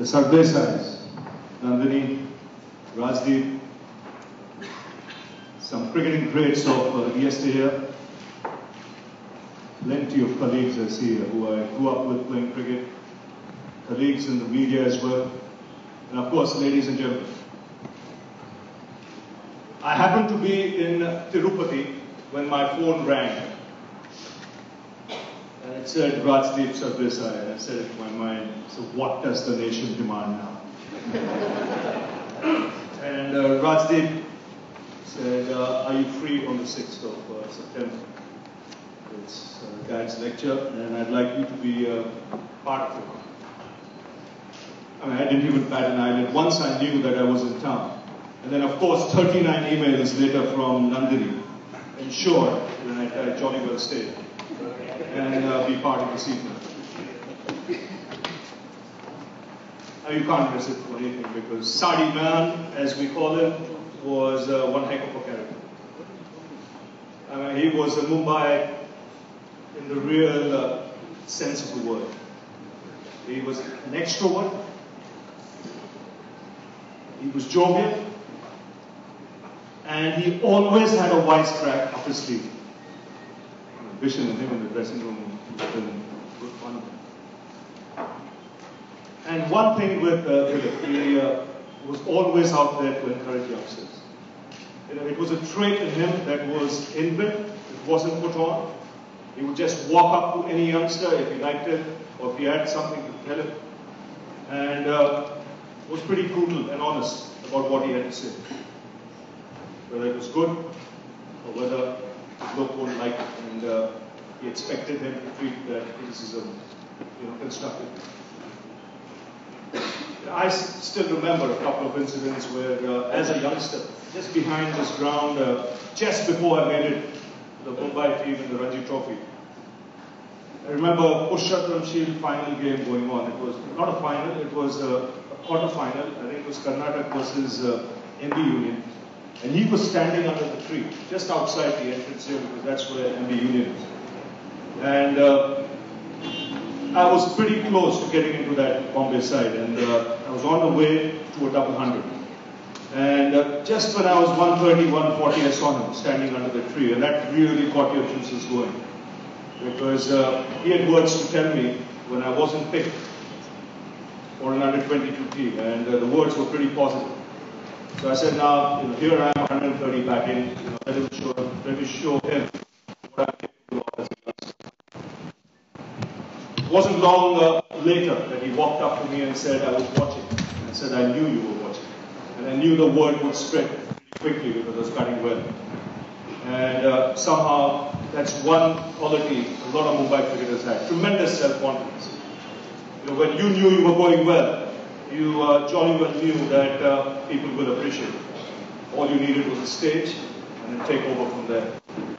the Sardesais, Nandini, Rajdeep, some cricketing greats of yesteryear, plenty of colleagues I see here who I grew up with playing cricket, colleagues in the media as well, and of course, ladies and gentlemen. I happened to be in Tirupati when my phone rang, and it said Rajdeep Sardesai, and I said it in my mind, so what does the nation demand now? And Rajdeep said, are you free on the 6th of September? It's Dad's lecture, and I'd like you to be part of it. I mean, I didn't even bat an eyelid. Once I knew that I was in town. And then, of course, 39 emails later from Nandini ensured that I jolly well stayed and be part of this evening. Now, you can't miss it for anything, because Sadi Man, as we call him, was one heck of a character. I mean, he was a Mumbai in the real sense of the word. He was an extrovert, he was jovial, and he always had a wise crack up his sleeve. Vision of him in the dressing room would have been good fun. And one thing with Dilip, he was always out there to encourage youngsters. You know, it was a trait in him that was inbuilt, it wasn't put on. He would just walk up to any youngster if he liked it, or if he had something to tell him, and was pretty brutal and honest about what he had to say, whether it was good or whether his look wouldn't like it, and he expected him to treat that criticism, you know, constructively. I still remember a couple of incidents where, as a youngster, just behind this ground, just before I made it, the Mumbai team in the Ranji Trophy. I remember Pushchathram Shield final game going on. It was not a final, it was a quarter final. I think it was Karnataka versus MB Union. And he was standing under the tree, just outside the entrance here, because that's where MB Union is. And I was pretty close to getting into that Bombay side. And I was on the way to a double 100. And just when I was 130, 140, I saw him standing under the tree, and that really got your juices going, because he had words to tell me when I wasn't picked for an under 22 team, and the words were pretty positive. So I said, now, you know, here I am, 130 batting, you know, let me show him what I'm capable of as a youngster. It wasn't long later that he walked up to me and said, I was watching. And I said, I knew you were watching. And I knew the word would spread pretty quickly because I was cutting well. And somehow, that's one quality a lot of Mumbai cricketers had. Tremendous self-confidence. You know, when you knew you were going well, you jolly well knew that people will appreciate it. All you needed was a stage and then take over from there.